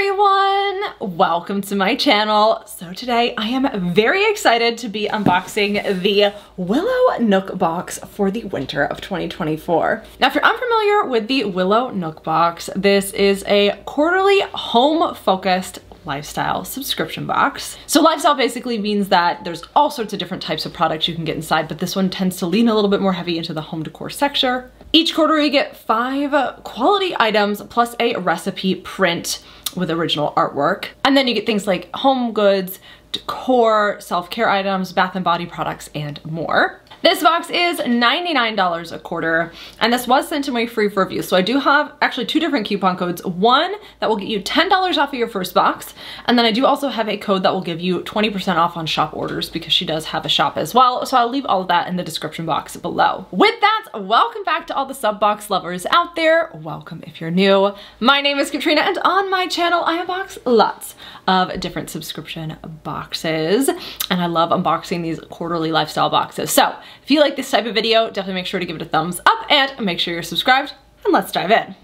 everyone! Welcome to my channel. So today I am very excited to be unboxing the Willow Nook Box for the winter of 2024. Now if you're unfamiliar with the Willow Nook Box, this is a quarterly home-focused lifestyle subscription box. So lifestyle basically means that there's all sorts of different types of products you can get inside, but this one tends to lean a little bit more heavy into the home decor sector. Each quarter we get 5 quality items plus a recipe print with original artwork. And then you get things like home goods, decor, self-care items, bath and body products, and more. This box is $99 a quarter, and this was sent to my free for review. So I do have actually 2 different coupon codes. One that will get you $10 off of your first box, and then I do also have a code that will give you 20% off on shop orders because she does have a shop as well. So I'll leave all of that in the description box below. With that, welcome back to all the sub box lovers out there. Welcome if you're new. My name is Katrina, and on my channel, I unbox lots of different subscription boxes, and I love unboxing these quarterly lifestyle boxes. So if you like this type of video, definitely make sure to give it a thumbs up and make sure you're subscribed, and let's dive in.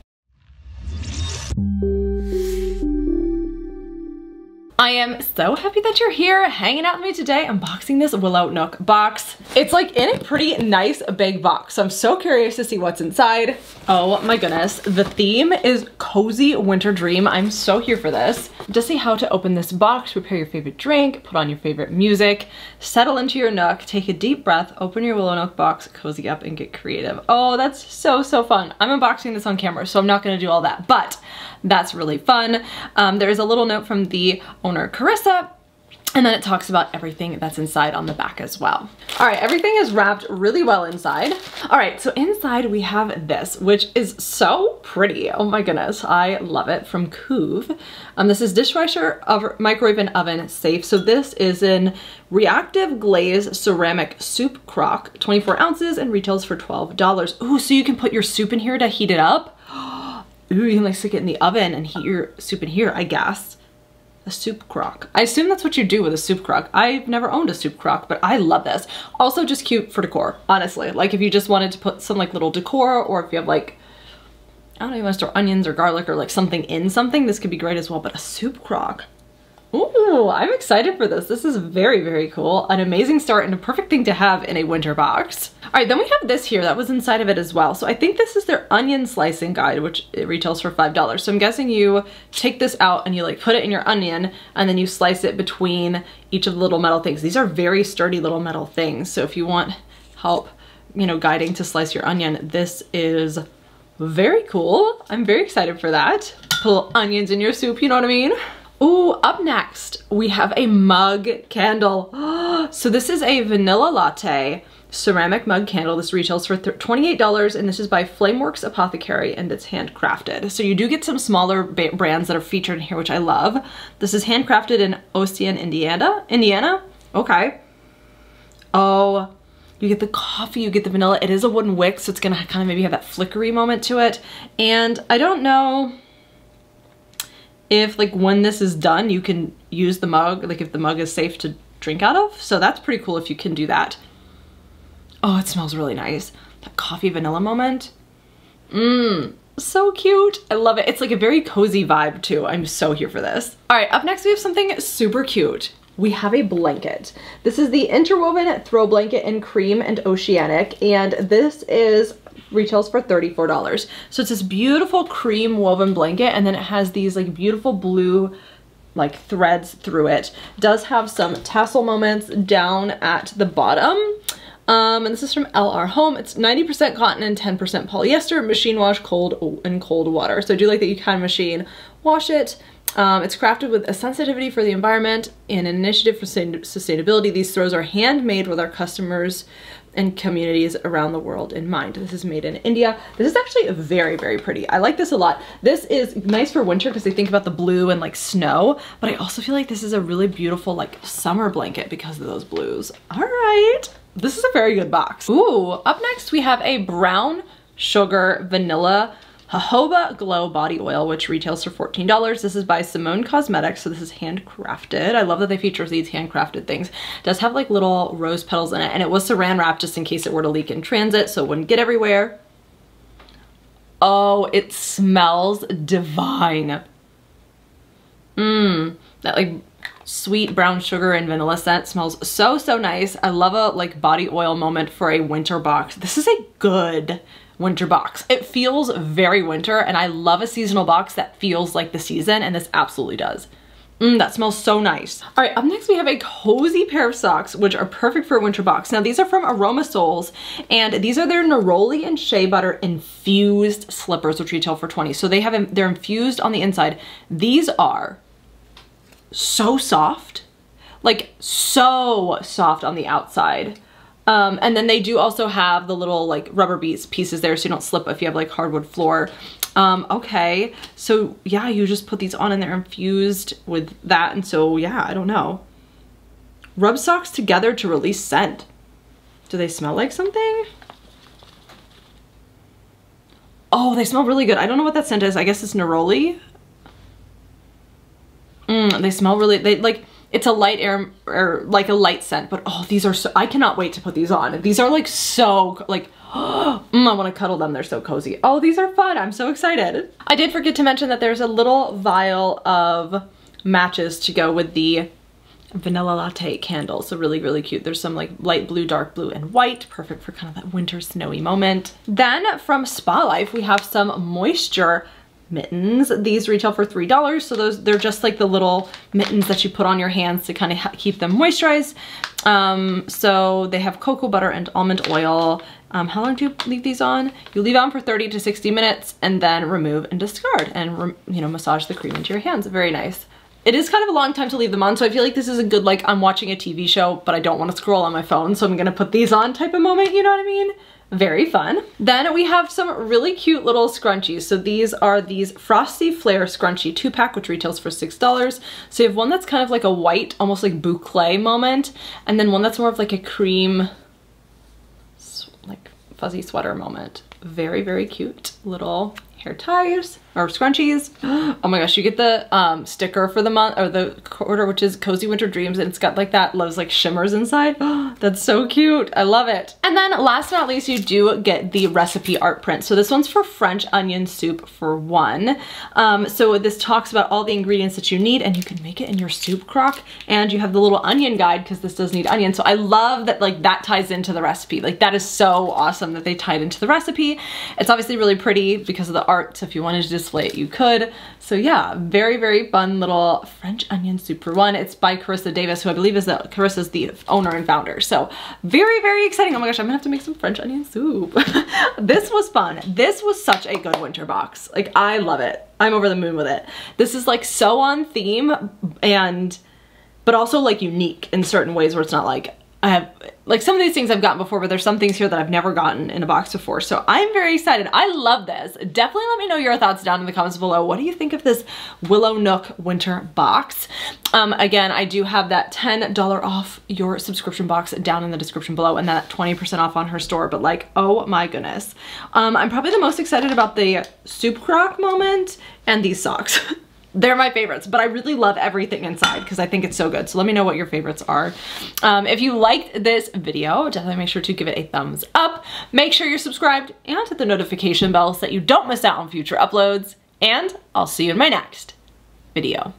I am so happy that you're here hanging out with me today unboxing this Willow Nook box. It's like in a pretty nice big box, so I'm so curious to see what's inside. Oh my goodness, the theme is cozy winter dream. I'm so here for this. Just see how to open this box, prepare your favorite drink, put on your favorite music, settle into your nook, take a deep breath, open your Willow Nook box, cozy up, and get creative. Oh, that's so fun. I'm unboxing this on camera, so I'm not gonna do all that, but that's really fun. There is a little note from the owner Carissa, and then it talks about everything that's inside on the back as well. All right, everything is wrapped really well inside. All right, so inside we have this, which is so pretty. Oh my goodness, I love it, from Couve. This is dishwasher, microwave, and oven safe. So this is in reactive glaze ceramic soup crock, 24 ounces, and retails for $12. Ooh, so you can put your soup in here to heat it up. Ooh, you can like stick it in the oven and heat your soup in here, I guess. A soup crock. I assume that's what you do with a soup crock. I've never owned a soup crock, but I love this. Also just cute for decor, honestly. Like if you just wanted to put some like little decor, or if you have like, I don't know, you want to store onions or garlic or like something in something, this could be great as well. But a soup crock. Ooh, I'm excited for this. This is very cool. An amazing start and a perfect thing to have in a winter box. All right, then we have this here that was inside of it as well. So I think this is their onion slicing guide, which it retails for $5. So I'm guessing you take this out and you like put it in your onion, and then you slice it between each of the little metal things. These are very sturdy little metal things. So if you want help, you know, guiding to slice your onion, this is very cool. I'm very excited for that. Put little onions in your soup, you know what I mean? Ooh, up next, we have a mug candle. So this is a vanilla latte ceramic mug candle. This retails for $28, and this is by Flameworks Apothecary, and it's handcrafted. So you do get some smaller brands that are featured in here, which I love. This is handcrafted in Ossian, Indiana? Okay. Oh, you get the coffee, you get the vanilla. It is a wooden wick, so it's gonna kind of maybe have that flickery moment to it. And I don't know if like when this is done you can use the mug, like if the mug is safe to drink out of, so that's pretty cool if you can do that. Oh, it smells really nice, that coffee vanilla moment. So cute, I love it. It's like a very cozy vibe too. I'm so here for this. All right, up next we have something super cute. We have a blanket. This is the interwoven throw blanket in cream and oceanic, and this is retails for $34. So it's this beautiful cream woven blanket, and then it has these like beautiful blue like threads through it. It does have some tassel moments down at the bottom. And this is from LR Home. It's 90% cotton and 10% polyester, machine wash in cold water. So I do like that you can machine wash it. It's crafted with a sensitivity for the environment and an initiative for sustainability. These throws are handmade with our customers and communities around the world in mind. This is made in India. This is actually very pretty. I like this a lot. This is nice for winter because they think about the blue and like snow, but I also feel like this is a really beautiful like summer blanket because of those blues. All right, this is a very good box. Ooh, up next we have a brown sugar vanilla jojoba glow body oil, which retails for $14. This is by Simone Cosmetics, so this is handcrafted. I love that they feature these handcrafted things. It does have like little rose petals in it, and it was saran wrapped just in case it were to leak in transit so it wouldn't get everywhere. Oh, it smells divine. That like sweet brown sugar and vanilla scent smells so, so nice. I love a like body oil moment for a winter box. This is a good winter box. It feels very winter, and I love a seasonal box that feels like the season, and this absolutely does. That smells so nice. All right, up next we have a cozy pair of socks, which are perfect for a winter box. Now these are from Aroma Souls, and these are their neroli and shea butter infused slippers, which retail for $20. So they're infused on the inside. These are so soft, like so soft on the outside. And then they do also have the little like rubber beads pieces there, so you don't slip if you have like hardwood floor. Okay, so yeah, you just put these on and they're infused with that. And so yeah, I don't know. Rub socks together to release scent. Do they smell like something? Oh, they smell really good. I don't know what that scent is. I guess it's neroli. They smell really, they like, it's a light air, or like a light scent, but oh, these are so, I cannot wait to put these on. These are like so, like, I want to cuddle them. They're so cozy. Oh, these are fun. I'm so excited. I did forget to mention that there's a little vial of matches to go with the vanilla latte candle. So really, really cute. There's some like light blue, dark blue, and white. Perfect for kind of that winter snowy moment. Then from Spa Life, we have some moisture mittens. These retail for $3, so they're just like the little mittens that you put on your hands to kind of keep them moisturized. So they have cocoa butter and almond oil. How long do you leave these on? You leave on for 30 to 60 minutes and then remove and discard, and you know, massage the cream into your hands. Very nice. It is kind of a long time to leave them on, so I feel like this is a good, like, I'm watching a TV show, but I don't want to scroll on my phone, so I'm gonna put these on type of moment, you know what I mean? Very fun. Then we have some really cute little scrunchies. So these are these Frosty Flare Scrunchie 2-pack, which retails for $6. So you have one that's kind of like a white, almost like boucle moment, and then one that's more of like a cream, like fuzzy sweater moment. Very, very cute little hair ties or scrunchies. Oh my gosh, you get the sticker for the month or the quarter, which is Cozy Winter Dreams, and it's got like that loves like shimmers inside. That's so cute. I love it. And then last but not least, you do get the recipe art print. So this one's for French onion soup for one. So this talks about all the ingredients that you need, and you can make it in your soup crock, and you have the little onion guide because this does need onion. So I love that, like, that ties into the recipe. Like, that is so awesome that they tied into the recipe. It's obviously really pretty because of the art, so if you wanted to display it, you could. So yeah, very, very fun little French onion soup for one. It's by Carissa Davis, who I believe is Carissa's the owner and founder. So very, very exciting. Oh my gosh, I'm gonna have to make some French onion soup. This was fun. This was such a good winter box. Like, I love it. I'm over the moon with it. This is like so on theme, and but also like unique in certain ways where it's not like, I have, like, some of these things I've gotten before, but there's some things here that I've never gotten in a box before. So I'm very excited. I love this. Definitely let me know your thoughts down in the comments below. What do you think of this Willow Nook winter box? Again, I do have that $10 off your subscription box down in the description below, and that 20% off on her store, but like, oh my goodness. I'm probably the most excited about the soup crock moment and these socks. They're my favorites, but I really love everything inside because I think it's so good. So let me know what your favorites are. If you liked this video, definitely make sure to give it a thumbs up. Make sure you're subscribed and hit the notification bell so that you don't miss out on future uploads. And I'll see you in my next video.